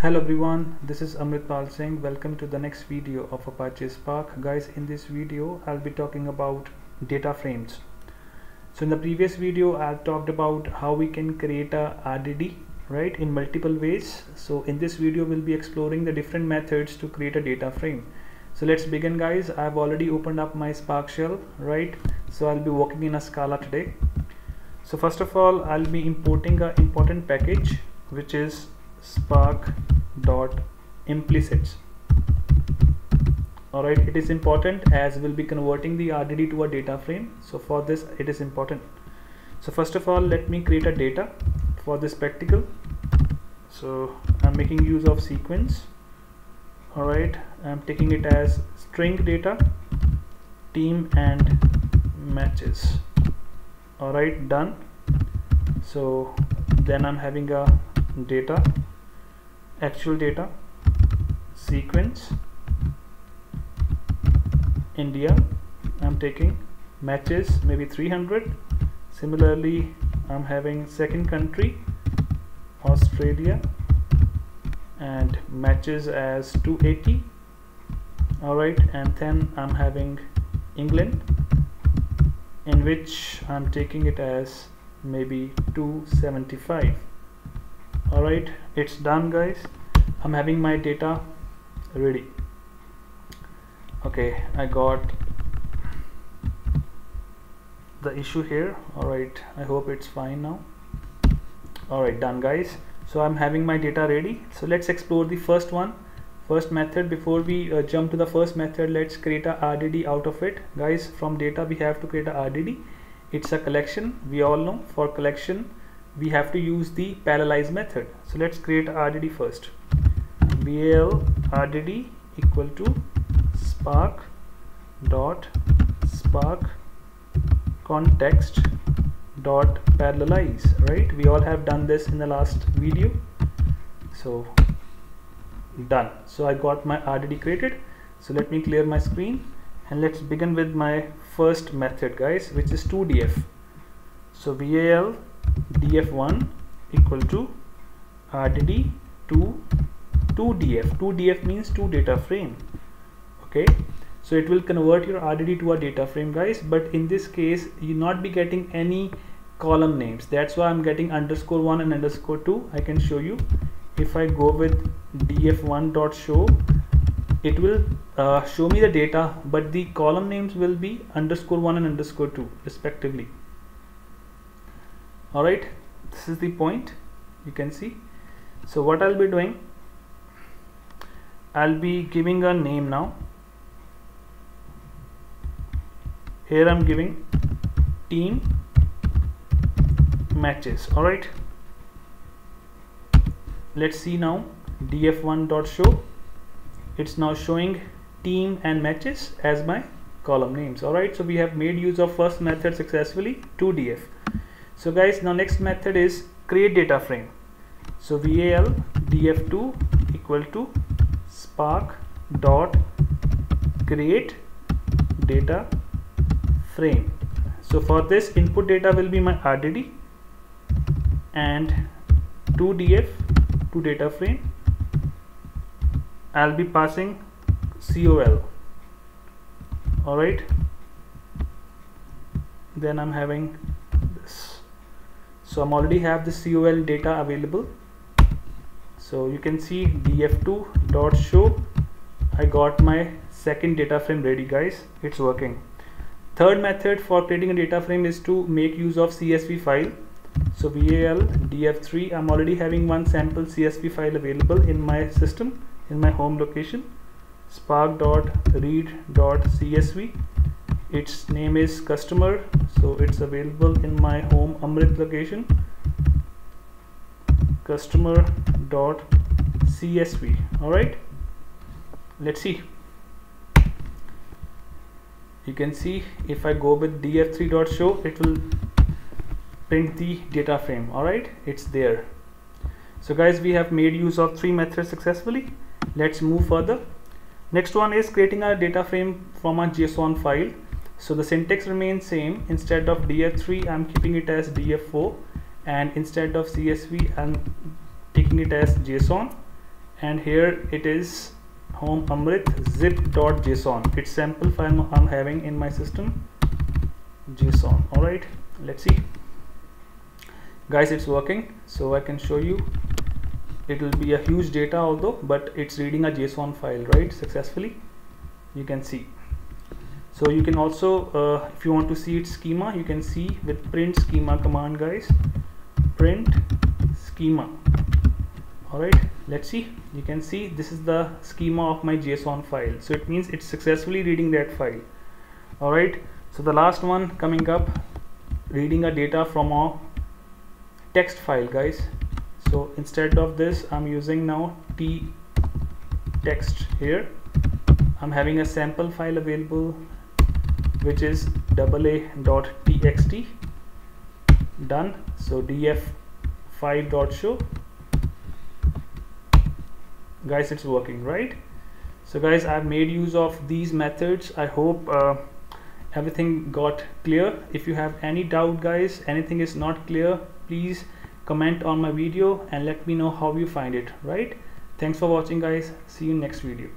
Hello everyone, this is Amrit Pal Singh. Welcome to the next video of Apache Spark. Guys, in this video I'll be talking about data frames. So in the previous video I've talked about how we can create a RDD, right, in multiple ways. So in this video we'll be exploring the different methods to create a data frame. So let's begin, guys. I've already opened up my Spark shell, right? So I'll be working in a Scala today. So first of all, I'll be importing an important package which is spark.implicits. Alright, it is important as we'll be converting the RDD to a data frame. So for this it is important. So first of all, let me create a data for this spectacle. So I'm making use of sequence. Alright, I'm taking it as string data, team and matches. Alright, done. So then I'm having a data, actual data, sequence, India, I'm taking matches maybe 300. Similarly, I'm having second country, Australia, and matches as 280. Alright, and then I'm having England, in which I'm taking it as maybe 275. Alright, it's done, guys. I'm having my data ready. Okay, I got the issue here. Alright, I hope it's fine now. Alright, done, guys. So I'm having my data ready. So let's explore the first method. Before we jump to the first method, let's create a RDD out of it. Guys, from data we have to create a RDD. It's a collection, we all know. For collection we have to use the parallelize method. So let's create RDD first. BAL RDD equal to spark dot spark context dot parallelize, right? We all have done this in the last video. So done. So I got my RDD created. So let me clear my screen and let's begin with my first method, guys, which is 2df. So BAL df1 equal to rdd 2 2df. 2df means 2 data frame. Okay, so it will convert your RDD to a data frame, guys, but in this case you not be getting any column names. That's why I'm getting _1 and _2. I can show you. If I go with df1.show, it will show me the data, but the column names will be _1 and _2 respectively. Alright, this is the point, you can see. So what I'll be doing, I'll be giving a name now. Here I'm giving team matches. Alright, let's see now df1.show. It's now showing team and matches as my column names. Alright, so we have made use of first method successfully, 2df. So guys, now next method is create data frame. So val df2 equal to spark dot create data frame. So for this, input data will be my RDD and 2df to data frame. I'll be passing col. All right. Then I'm having this. So I'm already have the col data available. So you can see df2.show. I got my second data frame ready, guys. It's working. Third method for creating a data frame is to make use of CSV file. So val df3. I'm already having one sample CSV file available in my system, in my home location. Spark.read.csv. Its name is customer, so it's available in my home Amrit location. Customer.csv. Alright, let's see. You can see if I go with df3.show, it will print the data frame. Alright, it's there. So guys, we have made use of three methods successfully. Let's move further. Next one is creating a data frame from a JSON file. So the syntax remains same. Instead of df3, I'm keeping it as df4, and instead of CSV, I'm taking it as JSON, and here it is home amrit zip.json. It's sample file I'm having in my system json. All right, let's see guys, it's working. So I can show you it will be a huge data although, but it's reading a json file right successfully, you can see. So you can also if you want to see its schema, you can see with print schema command guys, print schema. All right, let's see, you can see this is the schema of my json file. So it means it's successfully reading that file. All right, so the last one coming up, reading a data from a text file guys. So instead of this I'm using now t text. Here I'm having a sample file available which is AA.txt. done. So df5.show guys, it's working right. So guys, I've made use of these methods. I hope everything got clear. If you have any doubt guys, anything is not clear, please comment on my video and let me know how you find it right. Thanks for watching guys, see you in next video.